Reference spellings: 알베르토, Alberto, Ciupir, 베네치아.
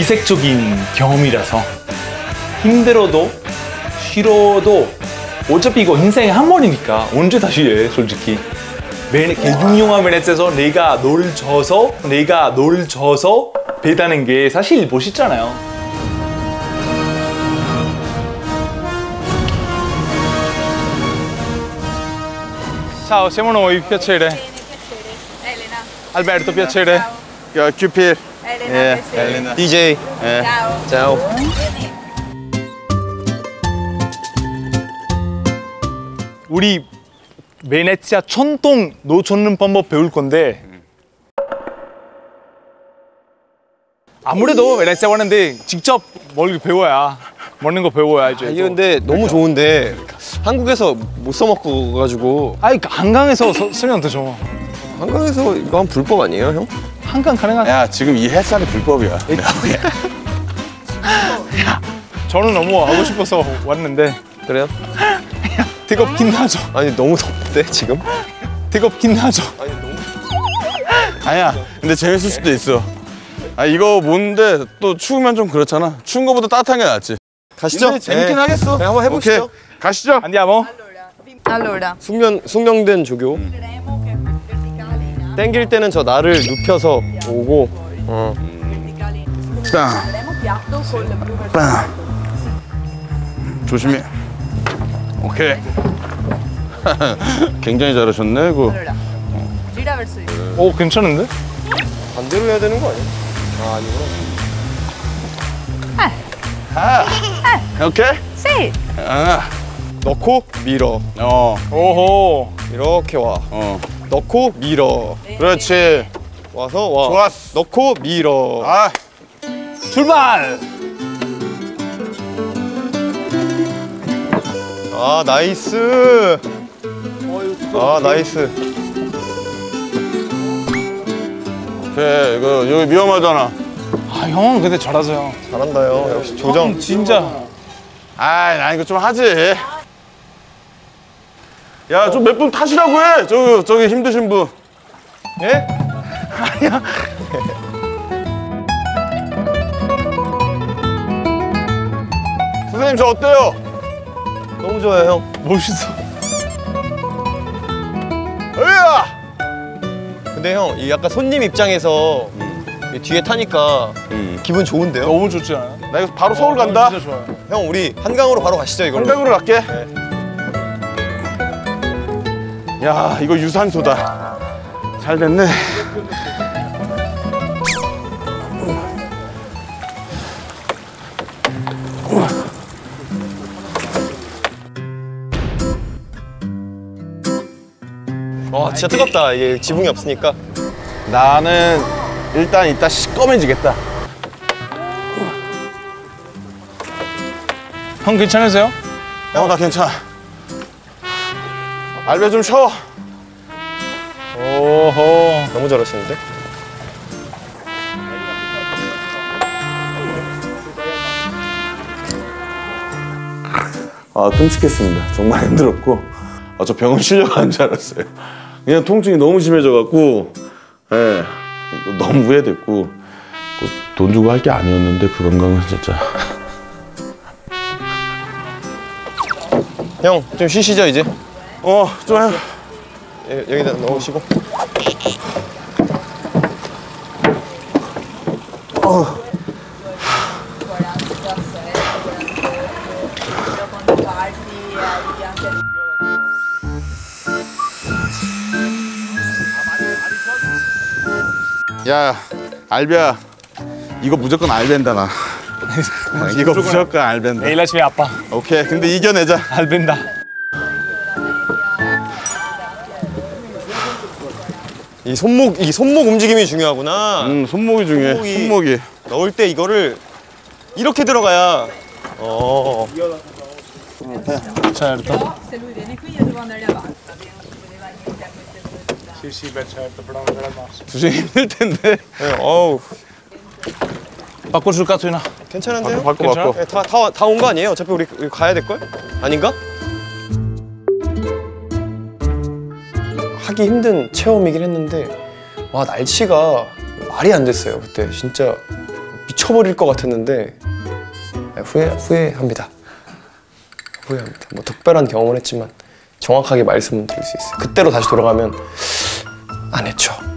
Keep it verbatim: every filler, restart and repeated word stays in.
이색적인 경험이라서 힘들어도 싫어도 어차피 이거 인생에 한 번이니까 언제 다시 해. 솔직히 유명한 베네치아에서 내가 노를 져서 내가 노를 져서 배다는 게 사실 멋있잖아요. Ciao, siamo noi, piacere. Elena. Alberto, piacere. Ciupir. Elena, piacere. 디제이. Ciao. Ciao. 우리 베네치아 전통 노 젓는 방법 배울 건데 아무래도 베네치아 왔는데 직접 먹는 거 배워야 먹는 거 배워야죠. 아, 이게 근데 너무 좋은데 한국에서 못 써먹고 가지고. 아니 한강에서 쓰면 되죠. 한강에서 이거 하면 불법 아니에요, 형? 한강 가능한? 야 지금 이 햇살이 불법이야. 저는 너무 하고 싶어서 왔는데. 그래요? 뜨겁긴 하죠. 아니 너무 덥대 지금? 뜨겁긴 하죠. 아니 너무. 아니야. 근데 재밌을 수도 있어. 아 이거 뭔데 또 추우면 좀 그렇잖아. 추운 거보다 따뜻한 게 낫지. 가시죠. 재밌긴 네. 하겠어. 네, 한번 해보시죠. 오케이. 가시죠. 안디아모. 숙련 숙련된 조교. 땡길 때는 저 나를 눕혀서 오고. 어. 빵. 빵. 조심해. 오케이. 굉장히 잘하셨네. 그. 오 괜찮은데? 반대로 해야 되는 거 아니야? 아 아니구나. 아, 오케이? 세! 아. 넣고, 밀어. 어. 오호. 이렇게 와. 어. 넣고, 밀어. 네. 그렇지. 와서 와. 좋았어. 넣고, 밀어. 아. 출발! 아, 나이스. 아, 나이스. 오케이, 이거 여기 위험하잖아. 아, 형은 근데 잘하세요. 잘한다요. 네, 역시 조정. 진짜. 아, 나 이거 좀 하지. 야, 좀 몇 분 타시라고 해. 저기, 저기 힘드신 분. 예? 아니야. 선생님, 저 어때요? 너무 좋아요, 형. 멋있어. 으아! 근데 형, 이 약간 손님 입장에서 뒤에 타니까 음. 기분 좋은데요? 너무 좋지 않아요? 나 이거 바로 서울 어, 간다. 진짜 좋아요. 형 우리 한강으로 바로 가시죠 이걸로. 한강으로 갈게. 네. 야 이거 유산소다. 잘 됐네. 와 진짜 뜨겁다. 이게 지붕이 없으니까. 나는. 일단 이따 시꺼매지겠다. 형 괜찮으세요? 어, 나 괜찮아. 알베 좀 쉬어. 오호. 너무 잘하시는데? 아, 끔찍했습니다. 정말 힘들었고. 아, 저 병원 실려가는 줄 알았어요. 그냥 통증이 너무 심해져갖고. 예. 이거 너무 후회됐고 돈 주고 할 게 아니었는데 그 건강은 진짜. 형 좀 쉬시죠 이제. 어 좀 해요. 여기다 넣으시고. 어. 야, 알베야, 이거 무조건 알벤다 나. 이거 무조건 알벤다. 내일 아침에 아빠. 오케이, 근데 이겨내자. 알벤다. 이 손목, 이 손목 움직임이 중요하구나. 음, 손목이 중요해. 손목이, 손목이. 넣을 때 이거를 이렇게 들어가야. 어. Certo. 주식 힘들 텐데. 네, 어우. 바꿔줄까, 투이나? 괜찮은데요? 바꿔, 바꿔. 바꿔. 네, 다, 다, 다 온 거 아니에요? 어차피 우리 가야 될걸? 아닌가? 하기 힘든 체험이긴 했는데, 와, 날씨가 말이 안 됐어요, 그때. 진짜 미쳐버릴 것 같았는데 후회, 후회합니다. 후회합니다. 뭐 특별한 경험은 했지만 정확하게 말씀을 드릴 수 있어요. 그때로 다시 돌아가면 안 했죠.